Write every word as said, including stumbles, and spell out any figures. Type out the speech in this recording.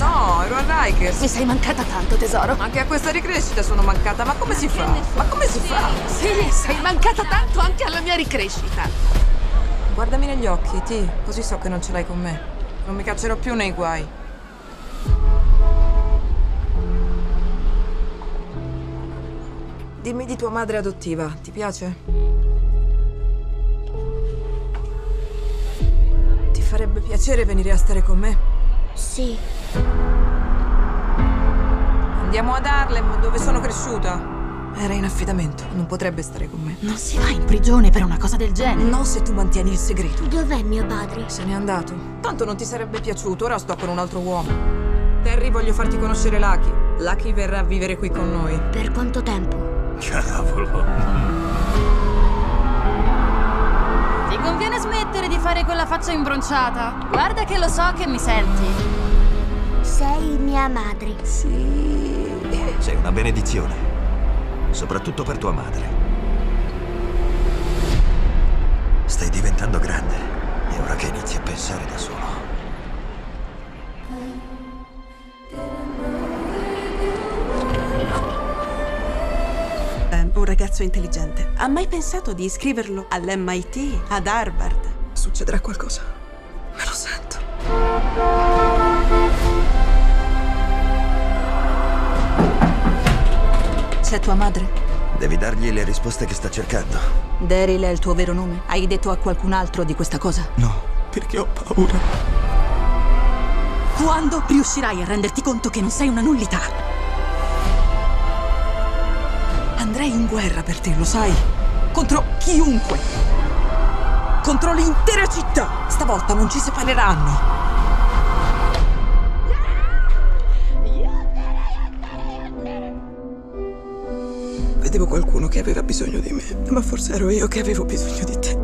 No, ero a Rikers. Mi sei mancata tanto, tesoro. Anche a questa ricrescita sono mancata. Ma come si fa? Ma come si fa? Sì, sei mancata tanto anche alla mia ricrescita. Guardami negli occhi, Ti. Così so che non ce l'hai con me. Non mi caccerò più nei guai. Dimmi di tua madre adottiva. Ti piace? Farebbe piacere venire a stare con me? Sì. Andiamo ad Harlem, dove sono cresciuta. Era in affidamento, non potrebbe stare con me. Non si va in prigione per una cosa del genere. No, se tu mantieni il segreto. Dov'è mio padre? Se n'è andato. Tanto non ti sarebbe piaciuto, ora sto con un altro uomo. Terry, voglio farti conoscere Lucky. Lucky verrà a vivere qui con noi. Per quanto tempo? Cavolo. Conviene smettere di fare quella faccia imbronciata. Guarda che lo so che mi senti. Sei mia madre. Sì. Sei una benedizione. Soprattutto per tua madre. Stai diventando grande. È ora che inizi a pensare da solo. Un ragazzo intelligente. Ha mai pensato di iscriverlo all'M I T, ad Harvard? Succederà qualcosa. Me lo sento. C'è tua madre? Devi dargli le risposte che sta cercando. Daryl è il tuo vero nome? Hai detto a qualcun altro di questa cosa? No, perché ho paura. Quando riuscirai a renderti conto che non sei una nullità? Andrei in guerra per te, lo sai? Contro chiunque. Contro l'intera città. Stavolta non ci separeranno. Vedevo qualcuno che aveva bisogno di me, ma forse ero io che avevo bisogno di te.